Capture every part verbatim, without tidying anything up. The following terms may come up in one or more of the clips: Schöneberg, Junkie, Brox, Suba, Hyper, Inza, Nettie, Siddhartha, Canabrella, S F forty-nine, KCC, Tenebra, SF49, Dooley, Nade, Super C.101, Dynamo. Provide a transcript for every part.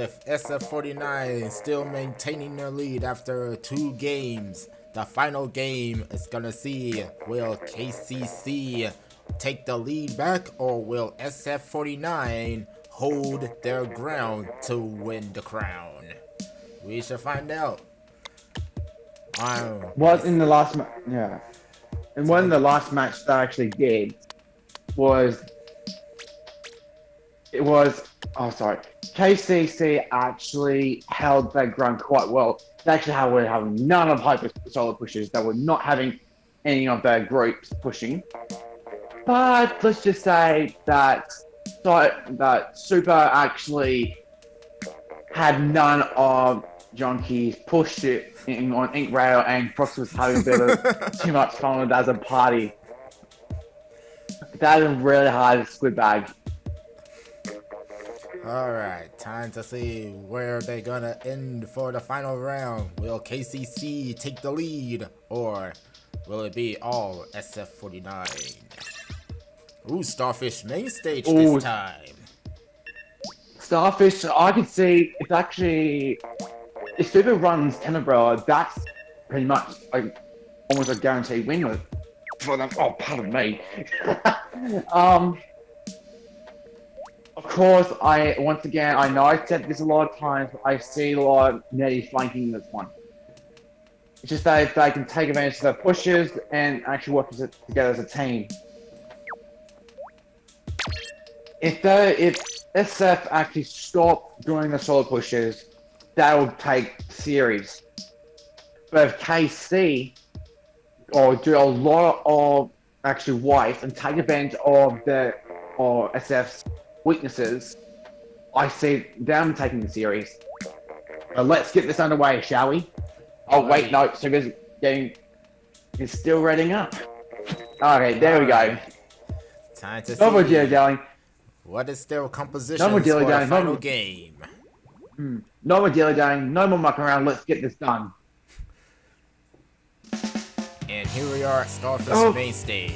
If S F forty-nine is still maintaining their lead after two games, the final game is gonna see, will K C C take the lead back, or will S F forty-nine hold their ground to win the crown? We shall find out. Um, what in the last match? Yeah, and one of the last match that I actually did was it was oh sorry. K C C actually held their ground quite well. They actually had, were having none of Hyper's solo pushes. They were not having any of their groups pushing. But let's just say that that Super actually had none of Junkie's push it in, on Ink Rail, and Brox was having a bit of too much fun with that as a party. That is really hard to squid bag. Alright, time to see where they're gonna end for the final round. Will K C C take the lead, or will it be all S F forty-nine? Ooh, Starfish main stage Ooh. this time. Starfish, I can see it's actually, if Super runs Tenebra, that's pretty much like almost a guaranteed win for them. Oh, pardon me. um. Of course, I once again, I know I've said this a lot of times, I see a lot of Nettie flanking this one. It's just that if they can take advantage of their pushes and actually work as a, together as a team. If they, if S F actually stop doing the solo pushes, that will take series. But if K C or do a lot of actually white and take advantage of the or S F's weaknesses, I see them taking the series. Uh, let's get this underway, shall we? Oh wait, no, Suba's getting is still reading up. Okay, there we go. Time to Double see going. What is their composition for the final no, game? No more dilly-dallying, no more mucking around, let's get this done. And here we are at Starfish oh. main stage.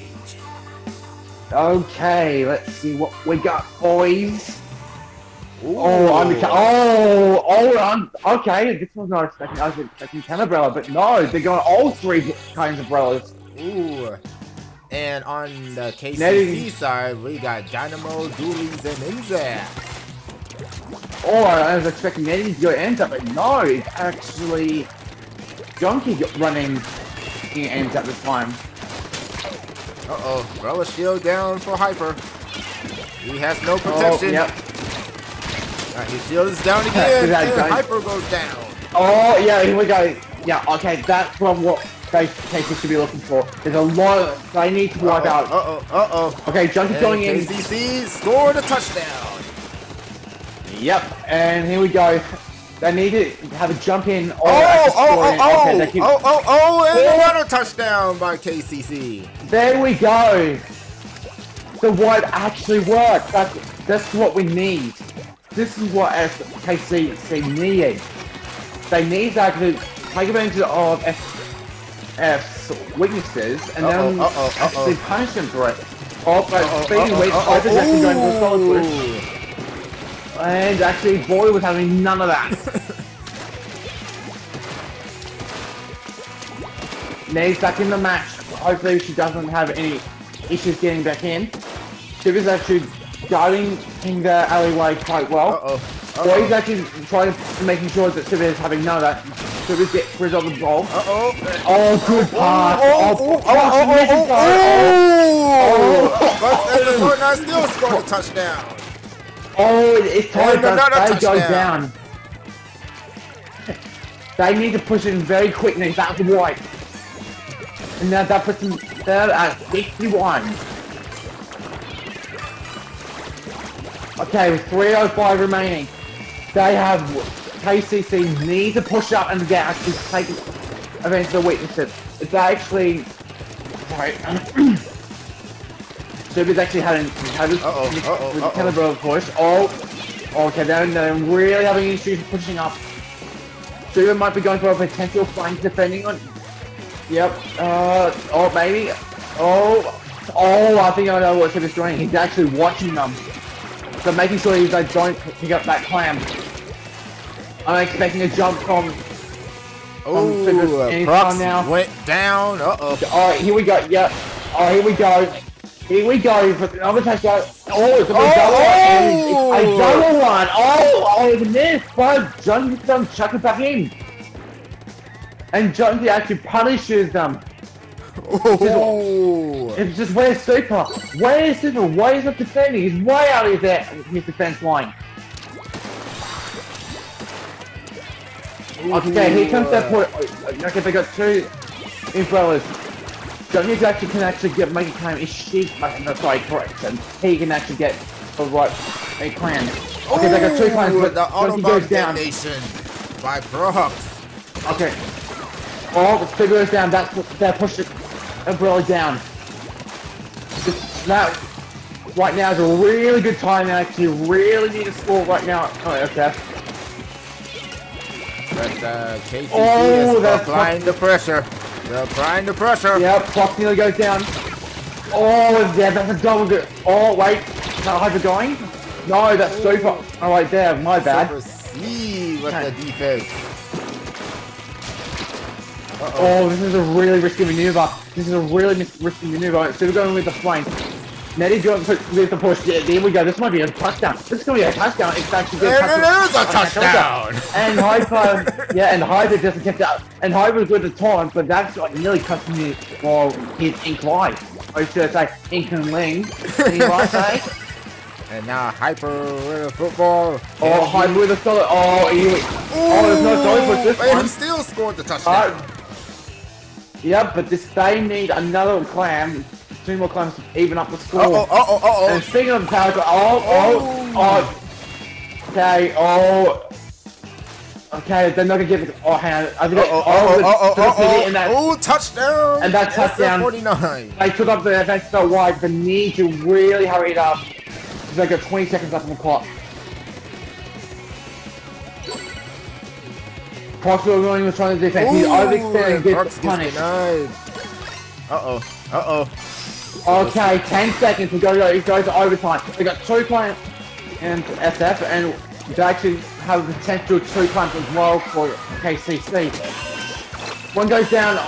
Okay, let's see what we got, boys. Ooh. Oh, I'm oh, oh, I'm okay. This was not expecting. I was expecting Canabrella, but no, they're going all three kinds of umbrellas. Ooh. And on the K C C Nettie. side, we got Dynamo, Dooley, and Inza. Oh, I was expecting Nettie to go Inza, but no, it's actually Junkie running Inza at this time. Uh oh, umbrella shield down for Hyper. He has no protection. Oh, yep. Alright, his shield is down again. And Hyper goes down. Oh yeah, here we go. Yeah, okay, that's from what they should be looking for. There's a lot of, they need to wipe uh -oh, out. Uh oh, uh oh. Okay, Junkie's going in. K C C scored a touchdown. Yep, and here we go. They need to have a jump in. Or oh, oh, oh, okay, keep... oh, oh, oh, and yeah. another touchdown by K C C. There we go. The white actually worked. That's, that's what we need. This is what K C C needed. They need to actually take advantage of S F's weaknesses and uh -oh, then uh -oh, uh -oh. they punish them for it. Oh, but uh -oh, speaking of which, I just actually going for a solid push. And actually, boy was having none of that. Nade's back in the match. Hopefully, she doesn't have any issues getting back in. Siddhartha's actually guarding in the alleyway quite well. Uh oh. Uh -oh. Boy's actually trying to making sure that Siddhartha's having none of that. Siddhartha gets rid of the ball. Uh oh. Oh, good pass. Oh, oh, oh, oh, oh, oh, oh, oh, oh, oh. But S F forty-nine still scored a touchdown. Oh, it's time for us to go down. They need to push in very quickly. That's right. And now that puts them third at sixty-one. Okay, with three oh five remaining, they have K C C need to push up and get actually take advantage of the weaknesses. They actually, sorry. Suba's actually had an Canabrella push. Oh, okay, they're, they're really having issues pushing up. Suba might be going for a potential flank defending on. Yep, uh, oh, maybe. Oh, oh, I think I know what Suba's doing. He's actually watching them. So making sure that they don't pick up that clam. I'm expecting a jump from. Oh, uh, Brox now. Went down. Uh oh. All right, here we go. Yep. All right, here we go. Here we go for another touchdown. Oh, it's a double oh! one. A double one. Oh, I missed. But Junkie them chuck it back in, and Junkie actually punishes them. Oh. It's just where's Super? Where's Super? Why is not defending? He's way out of there. His defense line. Okay, here comes that point. Okay, they got two umbrellas. Junkie actually can actually get make a claim. If she, no, sorry, correction. He can actually get the right a claim. Okay, they got two claims, but the Junkie goes down. By Brox. Okay. Oh, the figure is down. That's that pushed the umbrella down. Just now, right now is a really good time. I actually really need to score right now. Oh, okay. But uh, K C C oh, is applying the pressure. They're applying the pressure. Yep, Brox nearly goes down. Oh, yeah, that's a double good. Oh, wait. Is that Hyper going? No, that's Ooh. Super. Oh, right there, my bad. Super C with okay. the defense. Uh -oh. oh, this is a really risky maneuver. This is a really risky maneuver. Right, so we're going with the flame. Nettie going with the push. Yeah, there we go. This might be a touchdown. This is going to be a touchdown. It's actually going to be a touchdown. And Hyper, yeah, and Hyper just kept out. And Hyper's with the taunt, but that's like nearly costing me for his ink line. Or should I say, ink and ling. And now Hyper with a football. Oh, Hyper with a solid. Oh, he, oh, there's no solid for this one. He still scored the touchdown. Uh, yeah, but this, they need another clam. Two more climbs to even up the score. Uh oh, uh oh, uh oh. And speaking of power, oh, oh, oh. Okay, oh. Okay, they're not gonna give it. Oh, hang on. I think uh oh, oh, oh, oh, oh, and that, oh, touchdown. And that touchdown. S F forty-nine. They took up the defense so wide, but need to really hurry it up. They got twenty seconds left on the clock. Brox was trying to defend. He's overextended and gets punished. Uh oh, uh oh. Okay, ten seconds to go, it goes to overtime. They got two clients in S F, and they actually have a potential two clients as well for K C C. One goes down,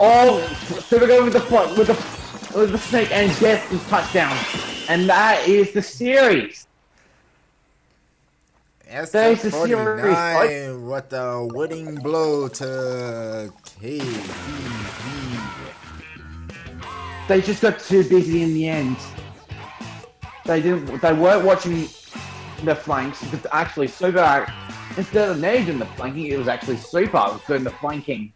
oh, Super goes with the, with the, with the sneak, and gets his touchdown. And that is the series. S F forty-nine with a winning blow to K C C. They just got too busy in the end. They didn't. They weren't watching the flanks. Because actually, Super instead of Nade doing the flanking, it was actually Super doing the flanking.